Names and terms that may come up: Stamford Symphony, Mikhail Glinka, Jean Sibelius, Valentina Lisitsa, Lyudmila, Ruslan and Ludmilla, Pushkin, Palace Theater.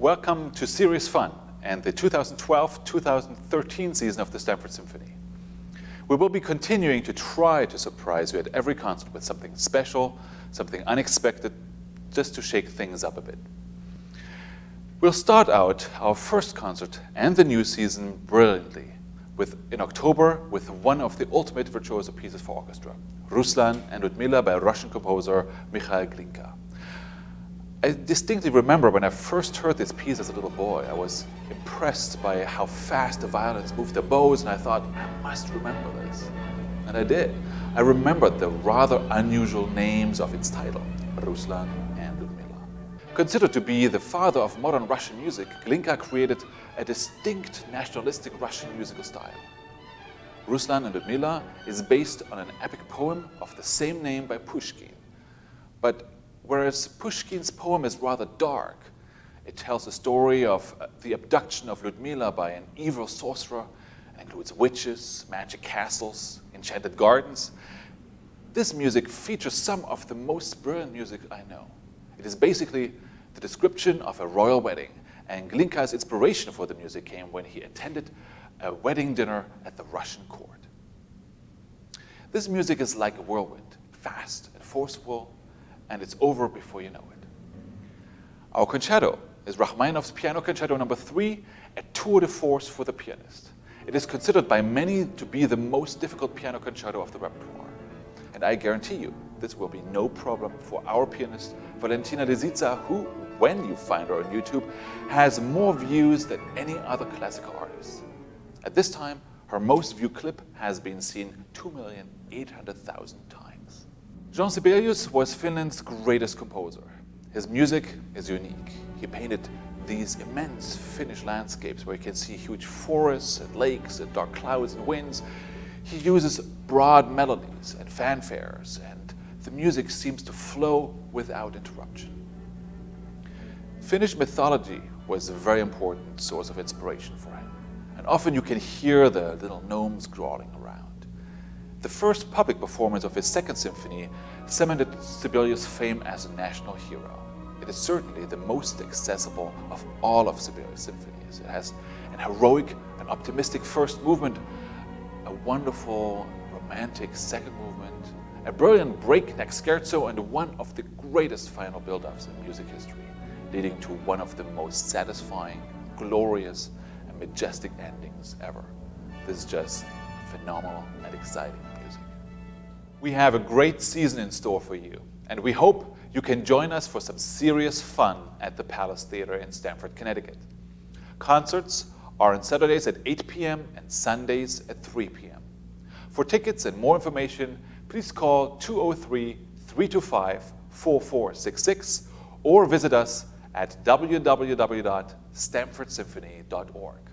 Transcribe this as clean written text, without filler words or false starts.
Welcome to Serious Fun and the 2012-2013 season of the Stamford Symphony. We will be continuing to try to surprise you at every concert with something special, something unexpected, just to shake things up a bit. We'll start out our first concert and the new season brilliantly in October with one of the ultimate virtuoso pieces for orchestra, Ruslan and Ludmilla by Russian composer Mikhail Glinka. I distinctly remember when I first heard this piece as a little boy, I was impressed by how fast the violins moved their bows, and I thought, I must remember this. And I did. I remembered the rather unusual names of its title, Ruslan and Ludmilla. Considered to be the father of modern Russian music, Glinka created a distinct nationalistic Russian musical style. Ruslan and Ludmilla is based on an epic poem of the same name by Pushkin. But whereas Pushkin's poem is rather dark, it tells the story of the abduction of Lyudmila by an evil sorcerer, includes witches, magic castles, enchanted gardens. This music features some of the most brilliant music I know. It is basically the description of a royal wedding, and Glinka's inspiration for the music came when he attended a wedding dinner at the Russian court. This music is like a whirlwind, fast and forceful, and it's over before you know it. Our concerto is Rachmaninoff's Piano Concerto No. 3, a tour de force for the pianist. It is considered by many to be the most difficult piano concerto of the repertoire. And I guarantee you, this will be no problem for our pianist, Valentina Lisitsa, who, when you find her on YouTube, has more views than any other classical artist. At this time, her most viewed clip has been seen 2,800,000 times. Jean Sibelius was Finland's greatest composer. His music is unique. He painted these immense Finnish landscapes where you can see huge forests and lakes and dark clouds and winds. He uses broad melodies and fanfares, and the music seems to flow without interruption. Finnish mythology was a very important source of inspiration for him, and often you can hear the little gnomes crawling around. The first public performance of his second symphony cemented Sibelius' fame as a national hero. It is certainly the most accessible of all of Sibelius' symphonies. It has an heroic and optimistic first movement, a wonderful romantic second movement, a brilliant breakneck scherzo, and one of the greatest final build-ups in music history, leading to one of the most satisfying, glorious, and majestic endings ever. This is just phenomenal and exciting music. We have a great season in store for you, and we hope you can join us for some serious fun at the Palace Theater in Stamford, Connecticut. Concerts are on Saturdays at 8 p.m. and Sundays at 3 p.m. For tickets and more information, please call 203-325-4466 or visit us at www.stamfordsymphony.org.